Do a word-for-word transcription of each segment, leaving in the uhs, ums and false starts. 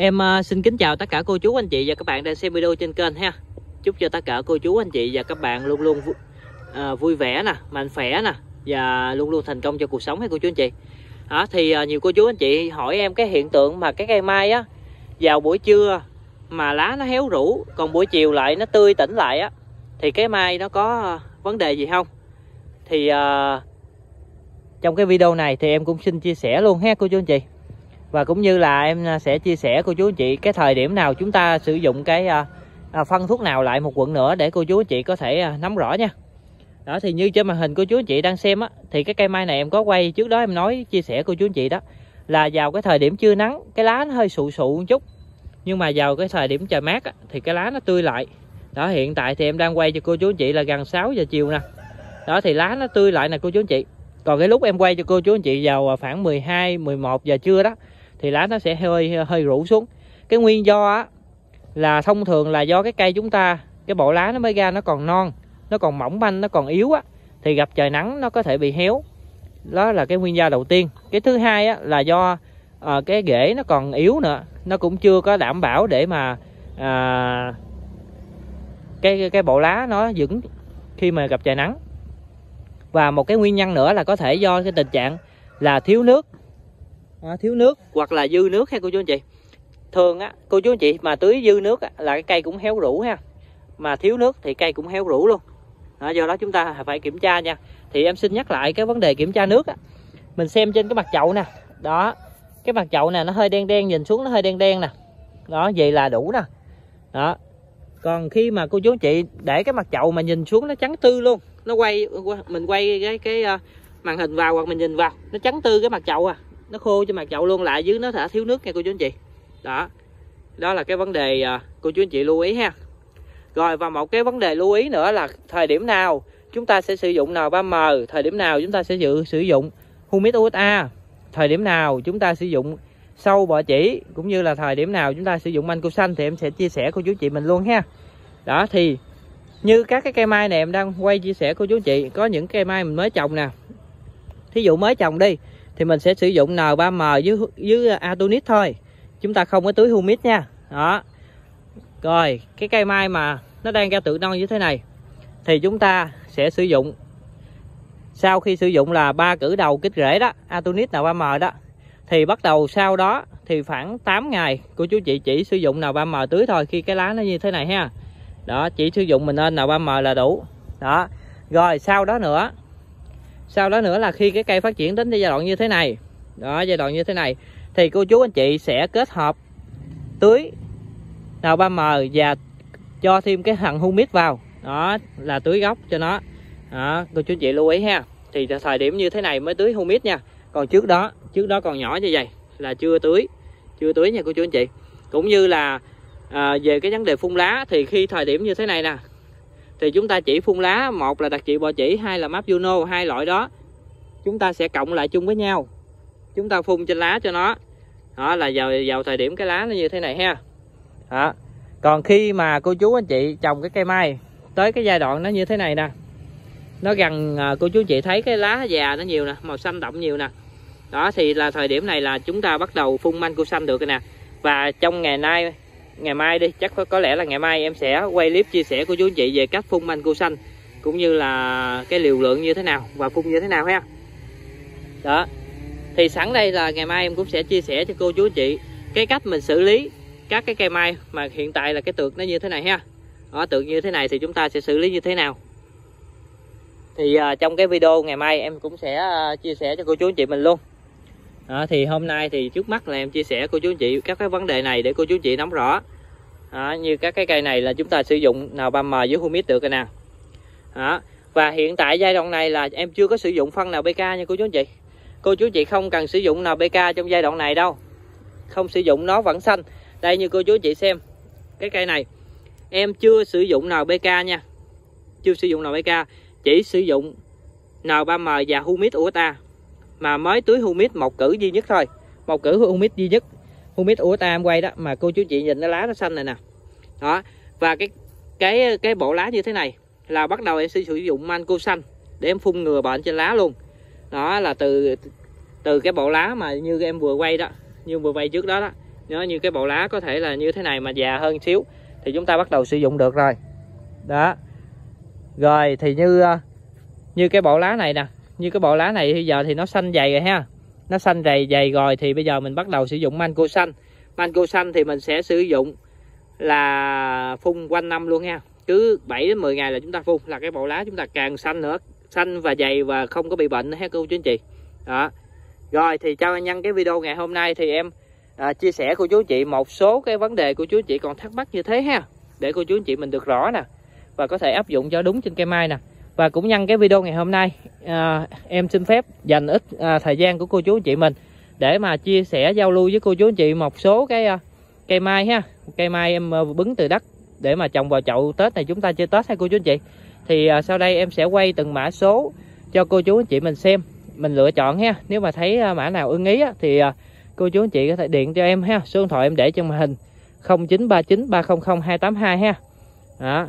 Em xin kính chào tất cả cô chú anh chị và các bạn đang xem video trên kênh ha. Chúc cho tất cả cô chú anh chị và các bạn luôn luôn vui, à, vui vẻ nè, mạnh khỏe nè và luôn luôn thành công cho cuộc sống hay cô chú anh chị. À, thì à, nhiều cô chú anh chị hỏi em cái hiện tượng mà cái cây mai á vào buổi trưa mà lá nó héo rũ, còn buổi chiều lại nó tươi tỉnh lại á, thì cái mai nó có vấn đề gì không? Thì à, trong cái video này thì em cũng xin chia sẻ luôn ha cô chú anh chị. Và cũng như là em sẽ chia sẻ cô chú anh chị cái thời điểm nào chúng ta sử dụng cái à, phân thuốc nào lại một quận nữa để cô chú anh chị có thể à, nắm rõ nha. Đó, thì như trên màn hình cô chú anh chị đang xem á, thì cái cây mai này em có quay trước đó, em nói chia sẻ cô chú anh chị đó là vào cái thời điểm trưa nắng cái lá nó hơi sụ sụ một chút, nhưng mà vào cái thời điểm trời mát á, thì cái lá nó tươi lại. Đó, hiện tại thì em đang quay cho cô chú anh chị là gần sáu giờ chiều nè. Đó thì lá nó tươi lại nè cô chú anh chị. Còn cái lúc em quay cho cô chú anh chị vào khoảng mười hai mười một giờ trưa đó thì lá nó sẽ hơi hơi rũ xuống. Cái nguyên do á là thông thường là do cái cây chúng ta cái bộ lá nó mới ra nó còn non, nó còn mỏng manh, nó còn yếu á, thì gặp trời nắng nó có thể bị héo. Đó là cái nguyên do đầu tiên. Cái thứ hai á là do à, cái rễ nó còn yếu nữa, nó cũng chưa có đảm bảo để mà à, cái cái bộ lá nó vững khi mà gặp trời nắng. Và một cái nguyên nhân nữa là có thể do cái tình trạng là thiếu nước, à, thiếu nước hoặc là dư nước hay cô chú anh chị. Thường á cô chú anh chị mà tưới dư nước á, là cái cây cũng héo rũ ha, mà thiếu nước thì cây cũng héo rũ luôn. Đó, do đó chúng ta phải kiểm tra nha. Thì em xin nhắc lại cái vấn đề kiểm tra nước á, mình xem trên cái mặt chậu nè. Đó, cái mặt chậu nè nó hơi đen đen, nhìn xuống nó hơi đen đen nè. Đó, vậy là đủ nè. Đó, còn khi mà cô chú anh chị để cái mặt chậu mà nhìn xuống nó trắng tư luôn, nó quay mình quay cái cái màn hình vào hoặc mình nhìn vào nó trắng tư cái mặt chậu à, nó khô cho mặt chậu luôn, lại dưới nó đã thiếu nước nha cô chú anh chị. Đó, đó là cái vấn đề cô chú anh chị lưu ý ha. Rồi, và một cái vấn đề lưu ý nữa là thời điểm nào chúng ta sẽ sử dụng N ba M, thời điểm nào chúng ta sẽ dự, sử dụng Humic u ét a, thời điểm nào chúng ta sử dụng sâu bọ chỉ, cũng như là thời điểm nào chúng ta sử dụng Mancozeb, thì em sẽ chia sẻ cô chú chị mình luôn ha. Đó, thì như các cái cây mai này em đang quay chia sẻ cô chú chị, có những cây mai mình mới trồng nè, thí dụ mới trồng đi thì mình sẽ sử dụng N ba M với, với Atonik thôi, chúng ta không có tưới Humic nha. Đó, rồi cái cây mai mà nó đang ra tự non như thế này thì chúng ta sẽ sử dụng, sau khi sử dụng là ba cử đầu kích rễ đó, Atonik N ba M đó, thì bắt đầu sau đó thì khoảng tám ngày cô chú chị chỉ sử dụng N ba M tưới thôi, khi cái lá nó như thế này ha. Đó, chỉ sử dụng mình nên N ba M là đủ. Đó, rồi sau đó nữa sau đó nữa là khi cái cây phát triển đến giai đoạn như thế này, đó giai đoạn như thế này thì cô chú anh chị sẽ kết hợp tưới N ba M và cho thêm cái thằng Humic vào, đó là tưới gốc cho nó. Đó, cô chú anh chị lưu ý ha. Thì thời điểm như thế này mới tưới Humic nha. Còn trước đó, trước đó còn nhỏ như vậy là chưa tưới, chưa tưới nha cô chú anh chị. Cũng như là à, về cái vấn đề phun lá thì khi thời điểm như thế này nè thì chúng ta chỉ phun lá, một là đặc trị bọ chỉ, hai là map Juno, hai loại đó chúng ta sẽ cộng lại chung với nhau, chúng ta phun trên lá cho nó. Đó là vào vào thời điểm cái lá nó như thế này ha. Đó, còn khi mà cô chú anh chị trồng cái cây mai tới cái giai đoạn nó như thế này nè, nó gần à, cô chú anh chị thấy cái lá già nó nhiều nè, màu xanh đậm nhiều nè. Đó thì là thời điểm này là chúng ta bắt đầu phun Mancozeb được rồi nè. Và trong ngày nay, ngày mai đi, chắc có, có lẽ là ngày mai em sẽ quay clip chia sẻ cô chú anh chị về cách phun Mancozeb, cũng như là cái liều lượng như thế nào và phun như thế nào ha. Đó, thì sẵn đây là ngày mai em cũng sẽ chia sẻ cho cô chú anh chị cái cách mình xử lý các cái cây mai mà hiện tại là cái tược nó như thế này ha. Đó, tược như thế này thì chúng ta sẽ xử lý như thế nào. Thì à, trong cái video ngày mai em cũng sẽ à, chia sẻ cho cô chú anh chị mình luôn. À, thì hôm nay thì trước mắt là em chia sẻ cô chú anh chị các cái vấn đề này để cô chú anh chị nắm rõ. À, như các cái cây này là chúng ta sử dụng N ba M với Humic được rồi nè. À, và hiện tại giai đoạn này là em chưa có sử dụng phân N P K nha cô chú anh chị. Cô chú anh chị không cần sử dụng N P K trong giai đoạn này đâu, không sử dụng nó vẫn xanh. Đây như cô chú anh chị xem cái cây này em chưa sử dụng N P K nha, chưa sử dụng N P K, chỉ sử dụng N ba M và Humic u ét a, mà mới tưới Humic một cử duy nhất thôi, một cử Humic duy nhất, Humic u ét a em quay đó mà cô chú chị nhìn nó lá nó xanh này nè. Đó, và cái cái cái bộ lá như thế này là bắt đầu em sẽ sử dụng Mancozeb để em phun ngừa bệnh trên lá luôn. Đó là từ từ cái bộ lá mà như em vừa quay đó, như vừa quay trước đó đó Nhớ như cái bộ lá có thể là như thế này mà già hơn xíu thì chúng ta bắt đầu sử dụng được rồi. Đó. Rồi thì như như cái bộ lá này nè, như cái bộ lá này bây giờ thì nó xanh dày rồi ha. Nó xanh dày dày rồi thì bây giờ mình bắt đầu sử dụng manco xanh. Manco xanh thì mình sẽ sử dụng là phun quanh năm luôn nha. Cứ bảy đến mười ngày là chúng ta phun, là cái bộ lá chúng ta càng xanh nữa, xanh và dày và không có bị bệnh nữa ha cô chú anh chị. Đó. Rồi thì cho nhân cái video ngày hôm nay thì em à, chia sẻ cô chú chị một số cái vấn đề của chú chị còn thắc mắc như thế ha, để cô chú chị mình được rõ nè và có thể áp dụng cho đúng trên cây mai nè. Và cũng nhân cái video ngày hôm nay à, em xin phép dành ít à, thời gian của cô chú chị mình để mà chia sẻ giao lưu với cô chú chị một số cái à, cây mai ha. Cây mai em à, bứng từ đất để mà trồng vào chậu Tết này chúng ta chơi Tết hay cô chú chị. Thì à, sau đây em sẽ quay từng mã số cho cô chú chị mình xem, mình lựa chọn ha. Nếu mà thấy à, mã nào ưng ý á, thì à, cô chú anh chị có thể điện cho em ha, số điện thoại em để trên màn hình không chín ba chín ba không không hai tám hai ha. Đó.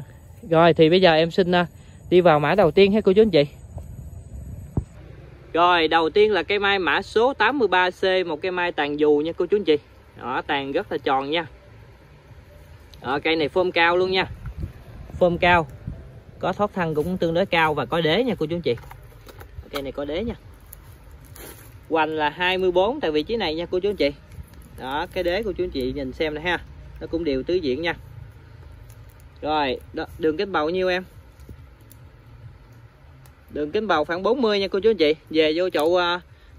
Rồi thì bây giờ em xin đi vào mã đầu tiên ha cô chú anh chị. Rồi đầu tiên là cây mai mã số tám mươi ba C, một cây mai tàn dù nha cô chú anh chị. Đó, tàn rất là tròn nha. Đó, cây này phôm cao luôn nha. Phôm cao. Có thoát thân cũng tương đối cao và có đế nha cô chú anh chị. Cây này có đế nha. Hoành là hai mươi bốn tại vị trí này nha cô chú anh chị. Đó, cái đế của chú anh chị nhìn xem này ha. Nó cũng đều tứ diện nha. Rồi, đó, đường kính bầu nhiêu em? Đường kính bầu khoảng bốn mươi nha cô chú anh chị. Về vô chậu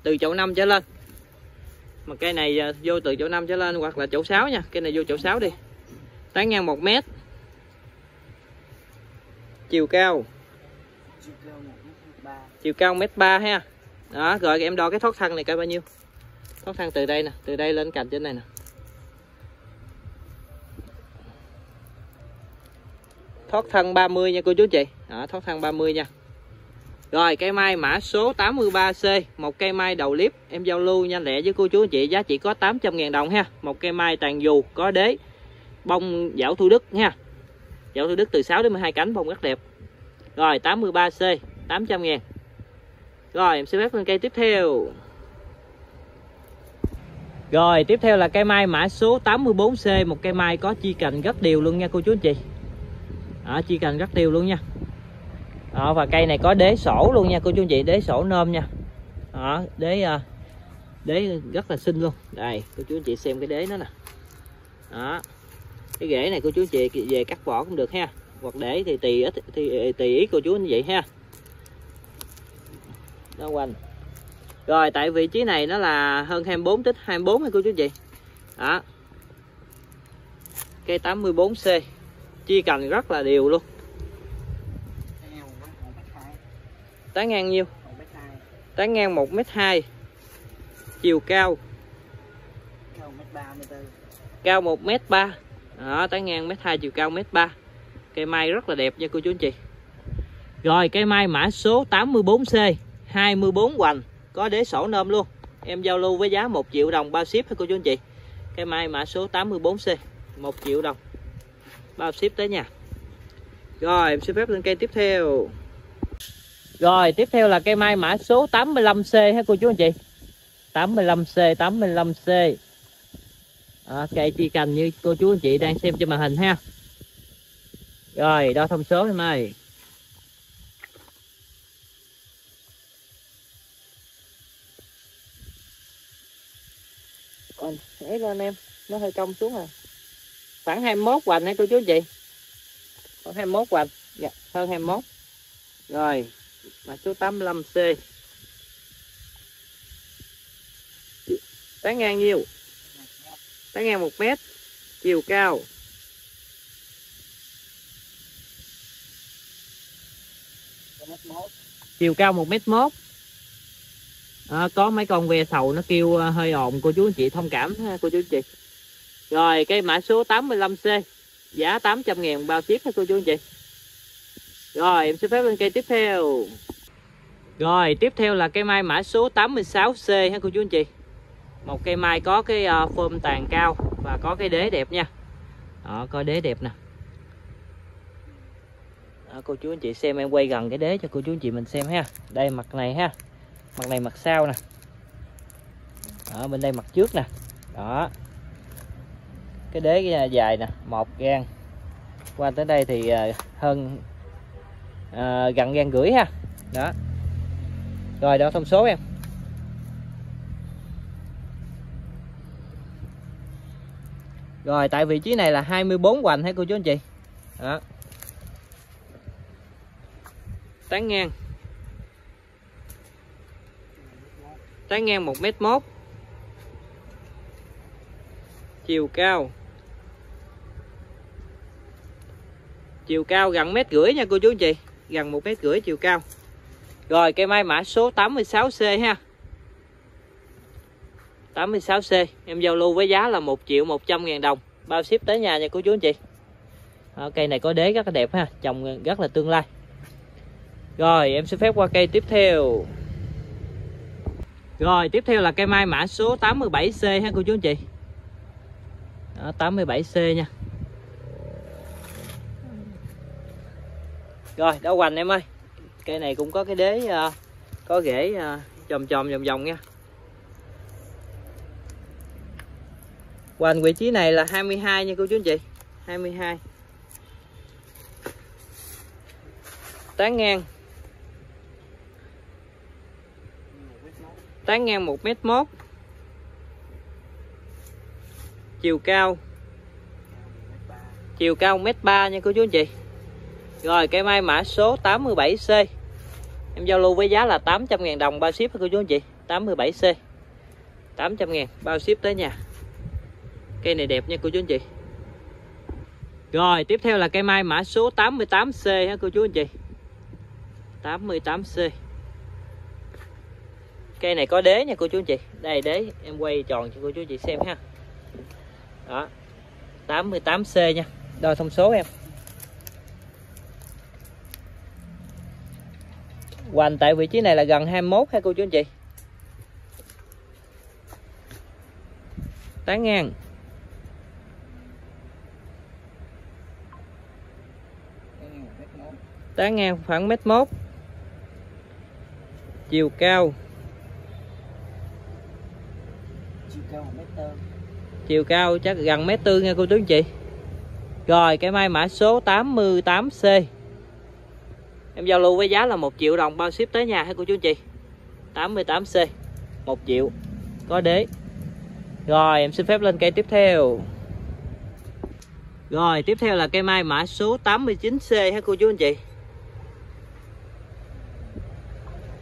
từ chậu năm trở lên. Mà cây này vô từ chậu năm trở lên hoặc là chậu sáu nha. Cây này vô chậu sáu đi. Tán ngang một mét. Chiều cao. Chiều cao một mét ba ha. Đó, rồi em đo cái thoát thân này coi bao nhiêu. Thoát thân từ đây nè, từ đây lên cành trên này nè. Thoát thân ba mươi nha cô chú chị. Đó, thoát thân ba mươi nha. Rồi, cây mai mã số tám mươi ba C, một cây mai đầu liếp. Em giao lưu nhanh lẹ với cô chú chị, giá chỉ có tám trăm ngàn đồng ha. Một cây mai tàn dù có đế, bông dảo Thu Đức nha. Dảo Thu Đức từ sáu đến mười hai cánh, bông rất đẹp. Rồi, tám mươi ba C, tám trăm ngàn. Rồi em sẽ phép lên cây tiếp theo. Rồi tiếp theo là cây mai mã số tám mươi bốn C, một cây mai có chi cành rất đều luôn nha cô chú anh chị. Đó, chi cành rất đều luôn nha. Đó, và cây này có đế sổ luôn nha cô chú anh chị, đế sổ nôm nha. Đó, đế đế rất là xinh luôn. Đây cô chú anh chị xem cái đế nó nè. Đó, cái rễ này cô chú anh chị về cắt vỏ cũng được ha, hoặc để thì tùy ít thì tùy ý cô chú anh chị ha. Nó quanh. Rồi tại vị trí này nó là hơn hai mươi bốn, tích hai mươi bốn hay cô chú chị. Đó. Cây tám mươi bốn C chia cành rất là đều luôn. Tán ngang nhiêu? Tán ngang một mét hai. Chiều cao. Cao một mét ba. Đó, tán ngang một mét hai, chiều cao một mét ba. Cây mai rất là đẹp nha cô chú anh chị. Rồi cây mai mã số tám mươi bốn C, hai mươi bốn hoành, có đế sổ nôm luôn. Em giao lưu với giá một triệu đồng bao ship hay cô chú anh chị. Cây mai mã số tám mươi bốn C, một triệu đồng bao ship tới nhà. Rồi em xin phép lên cây tiếp theo. Rồi tiếp theo là cây mai mã số tám mươi lăm C ha cô chú anh chị. tám mươi lăm C, tám mươi lăm C. Đó, cây chi cành như cô chú anh chị đang xem trên màn hình ha. Rồi đo thông số em ơi. Ấy lên em, nó hơi cong xuống rồi. Khoảng hai mươi mốt hoành hả cô chú anh chị? Khoảng hai mươi mốt hoành, dạ, hơn hai mươi mốt. Rồi, mã số tám mươi lăm C. Tán ngang nhiêu? Tán ngang một mét, chiều cao. Chiều cao một mét một. À, có mấy con ve sầu nó kêu hơi ồn, cô chú anh chị thông cảm ha cô chú anh chị. Rồi cây mã số tám mươi lăm C, giá tám trăm ngàn bao ship ha cô chú anh chị. Rồi em sẽ phép lên cây tiếp theo. Rồi tiếp theo là cây mai mã số tám mươi sáu C ha cô chú anh chị. Một cây mai có cái phơm tàn cao và có cái đế đẹp nha. Đó, có đế đẹp nè. Đó, cô chú anh chị xem, em quay gần cái đế cho cô chú anh chị mình xem ha. Đây mặt này ha, mặt này mặt sau nè. Ở bên đây mặt trước nè. Đó, Cái đế dài nè, một gang qua tới đây thì hơn à, gần gang rưỡi ha. Đó. Rồi đó thông số em. Rồi tại vị trí này là hai mươi bốn hoành hả cô chú anh chị. Đó. Tán ngang. Tán ngang một mét một. Chiều cao. Chiều cao gần mét rưỡi nha cô chú anh chị, gần một mét rưỡi chiều cao. Rồi cây mai mã số tám mươi sáu C ha. tám mươi sáu C em giao lưu với giá là một triệu một trăm ngàn đồng, bao ship tới nhà nha cô chú anh chị. Đó, cây này có đế rất là đẹp ha, trồng rất là tương lai. Rồi em sẽ phép qua cây tiếp theo. Rồi tiếp theo là cây mai mã số tám mươi bảy C ha cô chú anh chị. Đó, tám mươi bảy C nha. Rồi đậu hoành em ơi. Cây này cũng có cái đế, có rễ chòm chòm vòng vòng nha. Hoành vị trí này là hai mươi hai nha cô chú anh chị, hai mươi hai. Tán ngang. Tán ngang một mét một. Chiều cao. Chiều cao một mét ba nha cô chú anh chị. Rồi cây mai mã số tám mươi bảy C em giao lưu với giá là tám trăm ngàn đồng, bao ship cô chú anh chị. Tám mươi bảy C tám trăm ngàn bao ship tới nhà. Cây này đẹp nha cô chú anh chị. Rồi tiếp theo là cây mai mã số tám mươi tám C ha cô chú anh chị. Tám mươi tám C cây này có đế nha cô chú anh chị. Đây đế em quay tròn cho cô chú anh chị xem ha. Đó tám mươi tám C nha. Đo thông số em. Hoành tại vị trí này là gần hai mươi mốt ha cô chú anh chị. Tán ngang. Tán ngang khoảng một mét một. Chiều cao. Chiều cao một mét bốn. Chiều cao chắc gần một mét bốn nha cô chú anh chị. Rồi cái mai mã số tám mươi tám C em giao lưu với giá là một triệu đồng, bao ship tới nhà hả cô chú anh chị. tám mươi tám C một triệu, có đế. Rồi em xin phép lên cây tiếp theo. Rồi tiếp theo là cây mai mã số tám mươi chín C hả cô chú anh chị.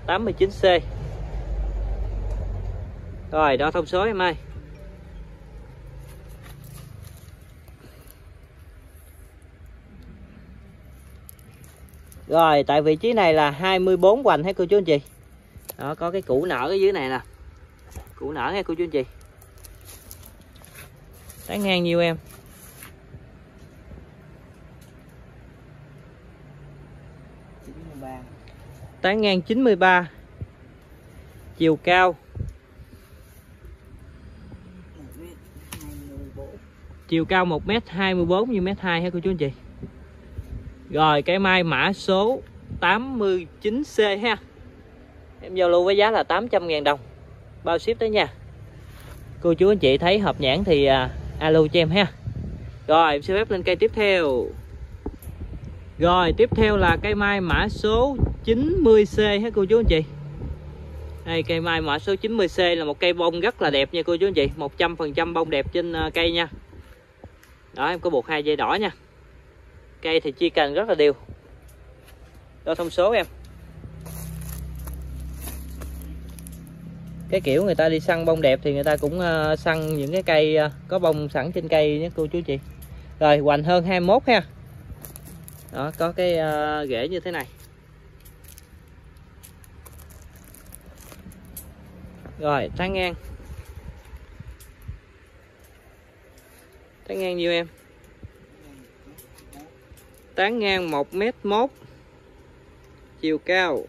Tám mươi chín C. Rồi đo thông số em ơi. Rồi tại vị trí này là hai mươi bốn hoành hết cô chú anh chị. Đó có cái củ nở ở dưới này nè. Củ nở nghe cô chú anh chị. Tán ngang nhiều em. Tán ngang chín mươi ba. Chiều cao. Chiều cao một mét hai mươi bốn như một mét hai hết cô chú anh chị. Rồi cái mai mã số tám mươi chín C ha. Em giao lưu với giá là tám trăm ngàn đồng, bao ship tới nhà. Cô chú anh chị thấy hộp nhãn thì à, alo cho em ha. Rồi em sẽ phép lên cây tiếp theo. Rồi tiếp theo là cây mai mã số chín mươi C ha cô chú anh chị. Đây cây mai mã số chín mươi C là một cây bông rất là đẹp nha cô chú anh chị. một trăm phần trăm bông đẹp trên cây nha. Đó em có buộc hai dây đỏ nha. Cây thì chia cành rất là đều. Đo thông số em. Cái kiểu người ta đi săn bông đẹp thì người ta cũng săn những cái cây có bông sẵn trên cây nhé cô chú chị. Rồi hoành hơn hai mươi mốt ha. Đó có cái rễ như thế này. Rồi tán ngang. Tán ngang nhiều em. Tán ngang một mét một. Chiều cao.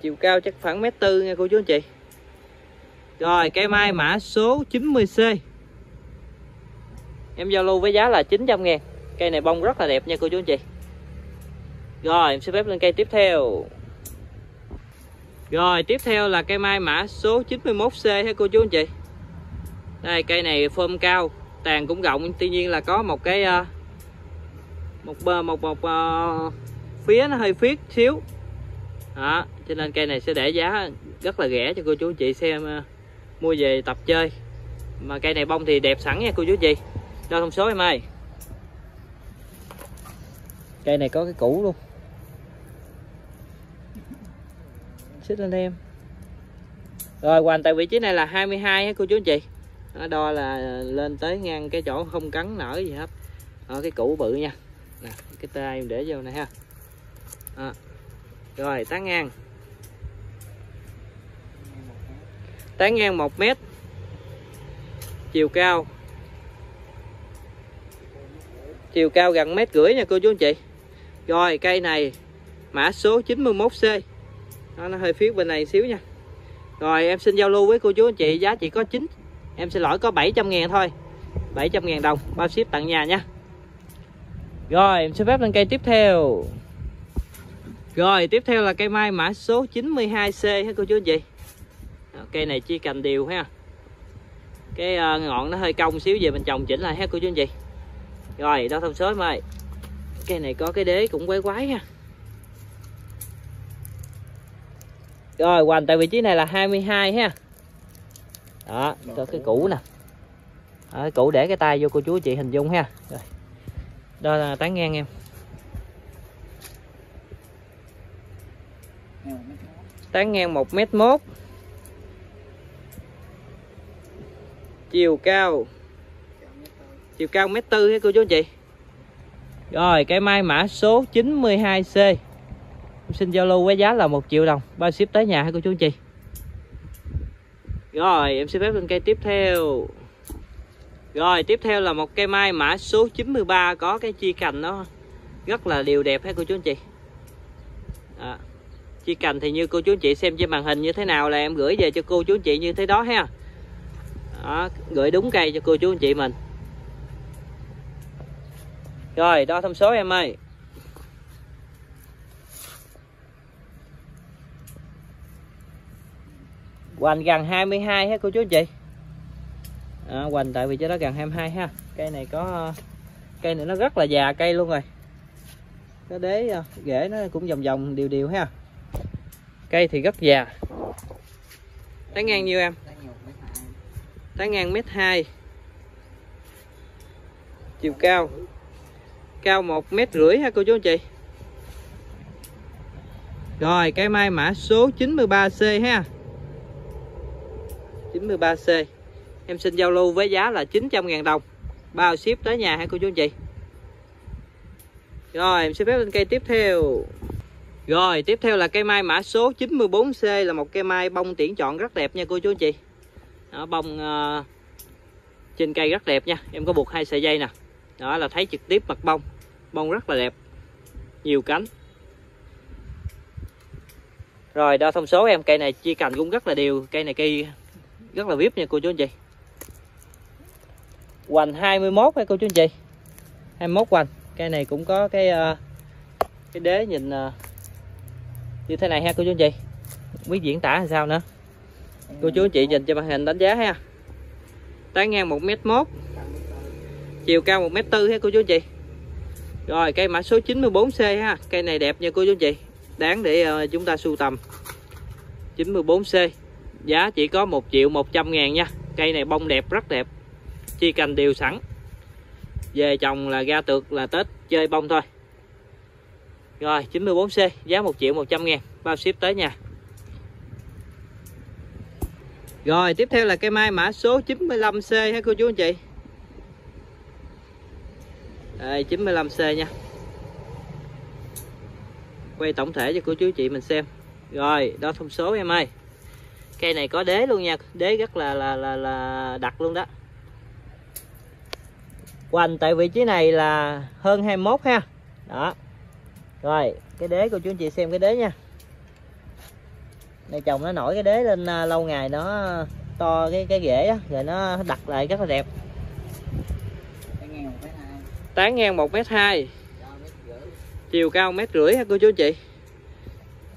Chiều cao chắc khoảng một mét tư nha cô chú anh chị. Rồi cây mai mã số chín mươi C em giao lưu với giá là chín trăm ngàn. Cây này bông rất là đẹp nha cô chú anh chị. Rồi em sẽ phép lên cây tiếp theo. Rồi tiếp theo là cây mai mã số chín mươi mốt C hả cô chú anh chị. Đây cây này phơm cao, tàn cũng rộng, tuy nhiên là có một cái một một một, một, một phía nó hơi phiết xíu. Đó, cho nên cây này sẽ để giá rất là rẻ cho cô chú anh chị xem mua về tập chơi. Mà cây này bông thì đẹp sẵn nha cô chú anh chị. Đo thông số em ơi. Cây này có cái cũ luôn. Xích lên em. Rồi hoành tại vị trí này là hai mươi hai hả cô chú anh chị. Đo là lên tới ngang cái chỗ không cắn nở gì hết. Ở cái cũ bự nha. Nè, cái tay em để vô này ha. À, rồi tán ngang. Tán ngang một mét. Chiều cao. Chiều cao gần mét rưỡi nha cô chú anh chị. Rồi cây này mã số chín mươi mốt C. Đó, nó hơi phiết bên này xíu nha. Rồi em xin giao lưu với cô chú anh chị giá chỉ có chín. Em xin lỗi có bảy trăm ngàn thôi. bảy trăm ngàn đồng bao ship tận nhà nha. Rồi em sẽ phép lên cây tiếp theo. Rồi tiếp theo là cây mai mã số chín mươi hai C hả cô chú anh chị. Đó, cây này chia cành đều ha. Cái uh, ngọn nó hơi cong xíu về mình trồng chỉnh lại hết cô chú anh chị. Rồi đo thông số em ơi. Cây này có cái đế cũng quái quái nha. Rồi hoành tại vị trí này là hai mươi hai ha. Đó, cho cái cũ nè. Đó, cái cũ để cái tay vô cô chú chị hình dung ha. Rồi. Đó là tán ngang em. Tán ngang một mét một. Chiều cao. Chiều cao một mét tư hả cô chú anh chị. Rồi cây mai mã số chín mươi hai C. Em xin giao lưu với giá là một triệu đồng bao ship tới nhà hả cô chú anh chị. Rồi em sẽ phép lên cây tiếp theo. Rồi tiếp theo là một cây mai mã số chín mươi ba có cái chi cành nó rất là đều đẹp hả cô chú anh chị. À, chi cành thì như cô chú anh chị xem trên màn hình như thế nào là em gửi về cho cô chú anh chị như thế đó ha. Đó, gửi đúng cây cho cô chú anh chị mình. Rồi đo thông số em ơi. Hoành gần hai mươi hai hết cô chú anh chị. À, hoành tại vì chỗ đó gần hai mươi hai ha. Cây này có cây này nó rất là già cây luôn rồi. Cái đế rễ nó cũng vòng vòng đều đều ha. Cây thì rất già. Tán ngang nhiêu em? Tán ngang mét hai. Chiều cao. Cao một mét rưỡi ha cô chú anh chị. Rồi cây mai mã số chín mươi ba C ha. chín mươi ba C. Em xin giao lưu với giá là chín trăm ngàn đồng bao ship tới nhà hả cô chú anh chị. Rồi em sẽ phép lên cây tiếp theo. Rồi tiếp theo là cây mai mã số chín mươi bốn C là một cây mai bông tiễn chọn rất đẹp nha cô chú anh chị. Đó, bông uh, trên cây rất đẹp nha. Em có buộc hai sợi dây nè. Đó là thấy trực tiếp mặt bông. Bông rất là đẹp. Nhiều cánh. Rồi đo thông số em. Cây này chia cành cũng rất là đều. Cây này cây rất là vip nha cô chú anh chị. Hoành hai mươi mốt hay cô chú anh chị. hai mươi mốt hoành. Cây này cũng có cái cái đế nhìn như thế này ha cô chú anh chị. Không biết diễn tả là sao nữa. Cô chú anh chị nhìn cho màn hình đánh giá ha. Tán ngang một mét một. Chiều cao một mét tư ha cô chú anh chị. Rồi cây mã số chín mươi bốn C ha. Cây này đẹp nha cô chú anh chị. Đáng để chúng ta sưu tầm. chín mươi bốn C. Giá chỉ có một triệu một trăm ngàn nha. Cây này bông đẹp rất đẹp. Chi cành đều sẵn. Về trồng là ra tược là Tết chơi bông thôi. Rồi chín mươi bốn C. Giá một triệu một trăm ngàn. Bao ship tới nha. Rồi tiếp theo là cây mai mã số chín mươi lăm C ha cô chú anh chị. Đây chín mươi lăm C nha. Quay tổng thể cho cô chú chị mình xem. Rồi đo thông số em ơi. Cây này có đế luôn nha. Đế rất là là, là, là đặc luôn đó. Hoành tại vị trí này là hơn hai mươi mốt ha. Đó. Rồi cái đế cô chú chị xem cái đế nha. Này chồng nó nổi cái đế lên lâu ngày nó to cái cái rễ á. Rồi nó đặt lại rất là đẹp. Tán ngang một mét hai. chiều cao mét rưỡi ha cô chú chị.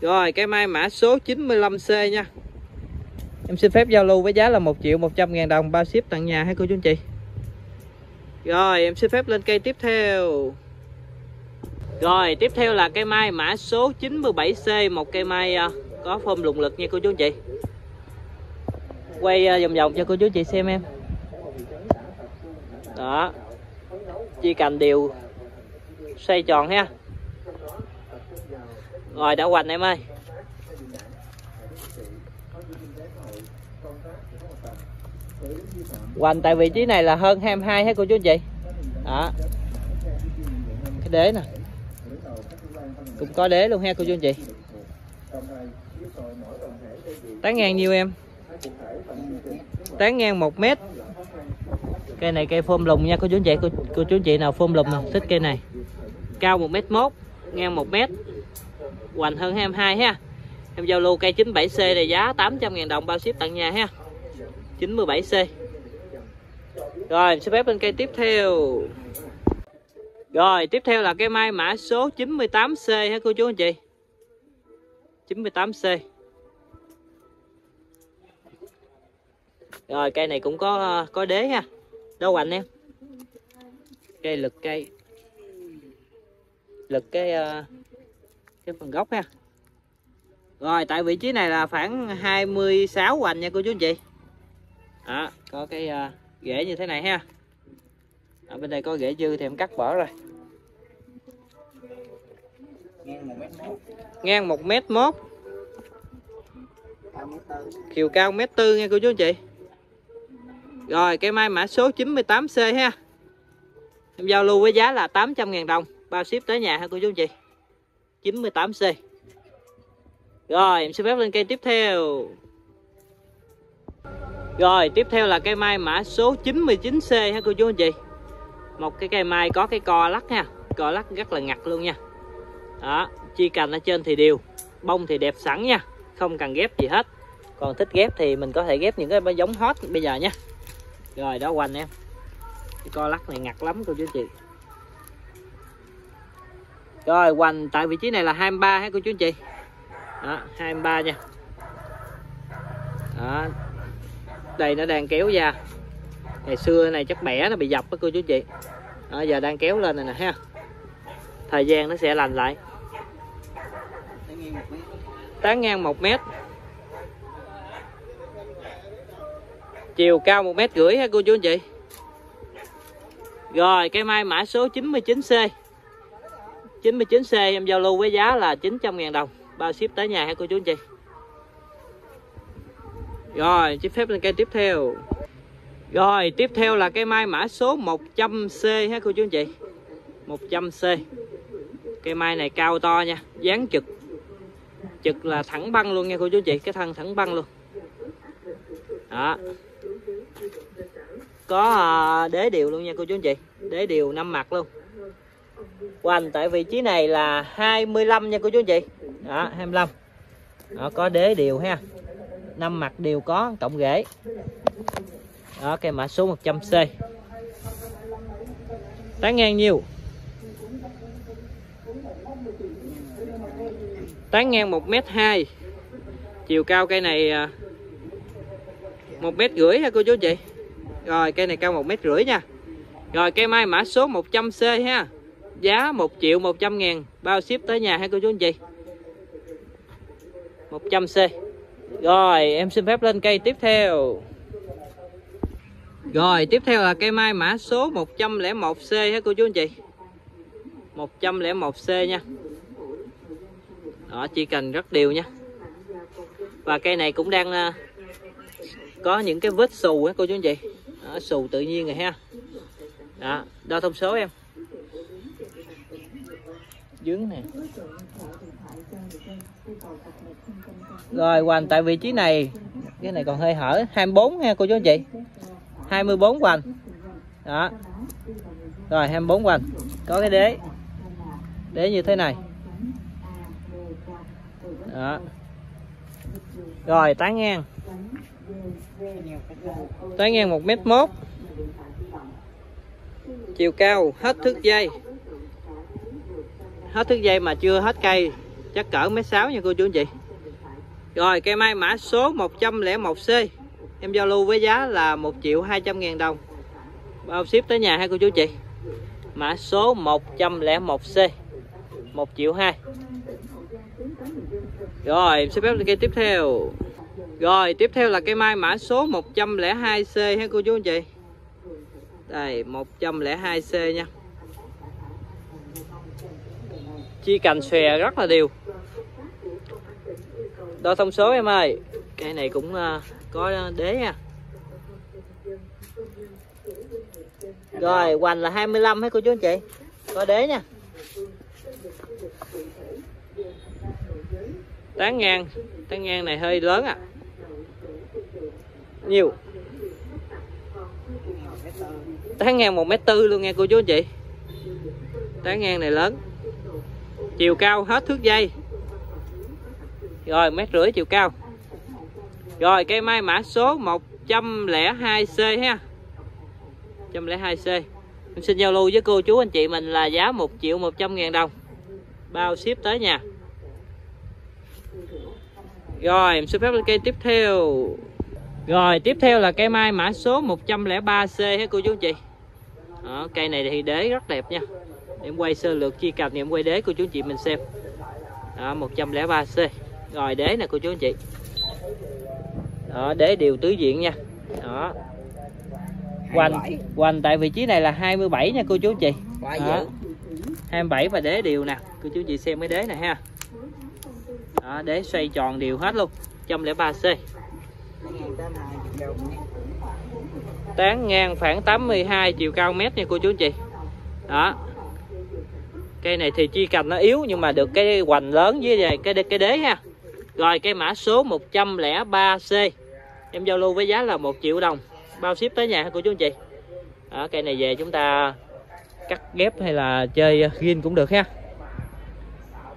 Rồi cái mai mã số chín mươi lăm C nha, em xin phép giao lưu với giá là một triệu một trăm ngàn đồng, bao ship tận nhà ha cô chú chị. Rồi em xin phép lên cây tiếp theo. Rồi tiếp theo là cây mai mã số chín mươi bảy C, một cây mai có form lùng lực nha cô chú chị. Quay vòng vòng cho cô chú chị xem em. Đó, chia cành đều xoay tròn ha. Rồi đã hoành em ơi. Hoành tại vị trí này là hơn hai mươi hai hết cô chú anh chị. Đó, cái đế nè, cũng có đế luôn ha cô chú anh chị. Tán ngang nhiêu em? Tán ngang một mét. Cây này cây phôm lùng nha cô chú anh chị. Cô, cô chú anh chị nào phôm lùng nào thích cây này. Cao một mét một, ngang một mét, hoành hơn hai mươi hai ha. Em giao lưu cây chín mươi bảy C này giá tám trăm ngàn đồng, bao ship tận nhà ha. chín mươi bảy C. Rồi sẽ phép lên cây tiếp theo. Rồi tiếp theo là cây mai mã số chín mươi tám C ha cô chú anh chị. chín mươi tám C. Rồi cây này cũng có có đế ha. Đâu hoành em. Cây lực cây. Lực cái cái phần gốc ha. Rồi tại vị trí này là khoảng hai mươi sáu hoành nha cô chú anh chị. Đó, có cái uh, rễ như thế này ha. Ở bên đây có rễ dư thì em cắt bỏ rồi. Ngang một mét một, chiều cao một mét tư nha cô chú anh chị. Rồi cây mai mã số chín mươi tám C ha, em giao lưu với giá là tám trăm ngàn đồng, bao ship tới nhà ha cô chú anh chị. Chín mươi tám C. Rồi em xin phép lên cây tiếp theo. Rồi tiếp theo là cây mai mã số chín mươi chín C ha cô chú anh chị. Một cái cây mai có cái co lắc ha, co lắc rất là ngặt luôn nha. Đó, chia cành ở trên thì đều, bông thì đẹp sẵn nha, không cần ghép gì hết. Còn thích ghép thì mình có thể ghép những cái giống hot bây giờ nha. Rồi đó hoành em. Cái co lắc này ngặt lắm cô chú anh chị. Rồi hoành tại vị trí này là hai mươi ba ha cô chú anh chị. Đó, hai mươi ba nha. Đó, đây nó đang kéo ra. Ngày xưa này chắc bẻ nó bị dập đó cô chú chị. Đó, giờ đang kéo lên này nè ha. Thời gian nó sẽ lành lại. Tán ngang một mét, chiều cao một mét rưỡi ha cô chú anh chị. Rồi cây mai mã số chín mươi chín C. chín mươi chín C em giao lưu với giá là chín trăm ngàn đồng, bao ship tới nhà ha cô chú anh chị. Rồi xin phép lên cây tiếp theo. Rồi tiếp theo là cây mai mã số một trăm C ha cô chú anh chị. một trăm C. Cây mai này cao to nha, dáng trực. Trực là thẳng băng luôn nha cô chú anh chị, cái thân thẳng băng luôn. Đó. Có đế điều luôn nha cô chú anh chị, đế điều năm mặt luôn. Hoành tại vị trí này là hai mươi lăm nha cô chú anh chị. Đó, hai mươi lăm. Đó, có đế điều ha. Năm mặt đều có, cộng rễ. Đó, cây mã số một trăm C. Tán ngang nhiêu? Tán ngang một mét hai. Chiều cao cây này một mét rưỡi ha cô chú chị. Rồi cây này cao một mét rưỡi nha. Rồi cây mai mã số một trăm C ha. Giá một triệu một trăm ngàn, bao ship tới nhà ha cô chú chị. một trăm C. Rồi em xin phép lên cây tiếp theo. Rồi tiếp theo là cây mai mã số một trăm lẻ một C ha cô chú anh chị. một trăm lẻ một C nha. Đó, chỉ cần rất đều nha. Và cây này cũng đang có những cái vết xù á cô chú anh chị. Đó, xù tự nhiên rồi ha. Đó, đo thông số em. Dướng nè. Rồi hoành tại vị trí này, cái này còn hơi hở, hai mươi bốn ha cô chú anh chị. hai mươi bốn hoành. Đó. Rồi hai mươi bốn hoành, có cái đế. Đế như thế này. Đó. Rồi tán ngang. Tán ngang một mét một. Chiều cao hết thước dây hết thước dây mà chưa hết cây, chắc cỡ mét sáu nha cô chú anh chị. Rồi cây mai mã số một không một C em giao lưu với giá là một triệu hai trăm ngàn đồng, bao ship tới nhà hai cô chú chị. Mã số một không một C một triệu hai. Rồi em sẽ bếp cây tiếp theo. Rồi tiếp theo là cây mai mã số một không hai C ha cô chú anh chị. Đây một không hai C nha. Chi cành xòe rất là đều. Đo thông số em ơi. Cây này cũng có đế nha. Rồi hoành là hai mươi lăm hết cô chú anh chị. Có đế nha. Tán ngang, tán ngang này hơi lớn à. Nhiều. Tán ngang một mét tư luôn nha cô chú anh chị. Tán ngang này lớn. Chiều cao hết thước dây. Rồi mét rưỡi chiều cao. Rồi cây mai mã số một không hai C ha. một không hai C. Em xin giao lưu với cô chú anh chị mình là giá một triệu một trăm ngàn đồng. Bao ship tới nhà. Rồi em sẽ phép lên cây tiếp theo. Rồi tiếp theo là cây mai mã số một không ba C hả cô chú anh chị. Đó, cây này thì đế rất đẹp nha. Em quay sơ lược chi cành em quay đế cô chú anh chị mình xem. Đó, một không ba C. Rồi đế nè cô chú anh chị. Đó, đế đều tứ diện nha. Đó. Hoành, hoành tại vị trí này là hai mươi bảy nha cô chú anh chị. Đó, hai mươi bảy và đế đều nè. Cô chú anh chị xem cái đế này ha. Đó, đế xoay tròn đều hết luôn. một không ba C. Tán ngang khoảng tám mươi hai, chiều cao mét nha cô chú anh chị. Đó. Cây này thì chi cành nó yếu nhưng mà được cái hoành lớn với cái đế, cái đế ha. Rồi cây mã số một không ba C. Em giao lưu với giá là một triệu đồng. Bao ship tới nhà cô chú anh chị. Đó, cây này về chúng ta cắt ghép hay là chơi ghim cũng được ha.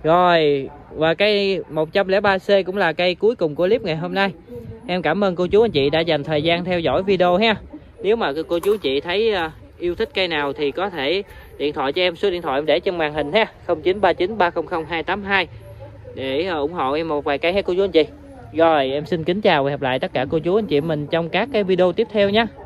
Rồi và cây một không ba C cũng là cây cuối cùng của clip ngày hôm nay. Em cảm ơn cô chú anh chị đã dành thời gian theo dõi video ha. Nếu mà cô chú anh chị thấy yêu thích cây nào thì có thể điện thoại cho em, số điện thoại em để trên màn hình ha, không chín ba chín ba không không hai tám hai để ủng hộ em một vài cây ha cô chú anh chị. Rồi em xin kính chào và hẹn gặp lại tất cả cô chú anh chị mình trong các cái video tiếp theo nha.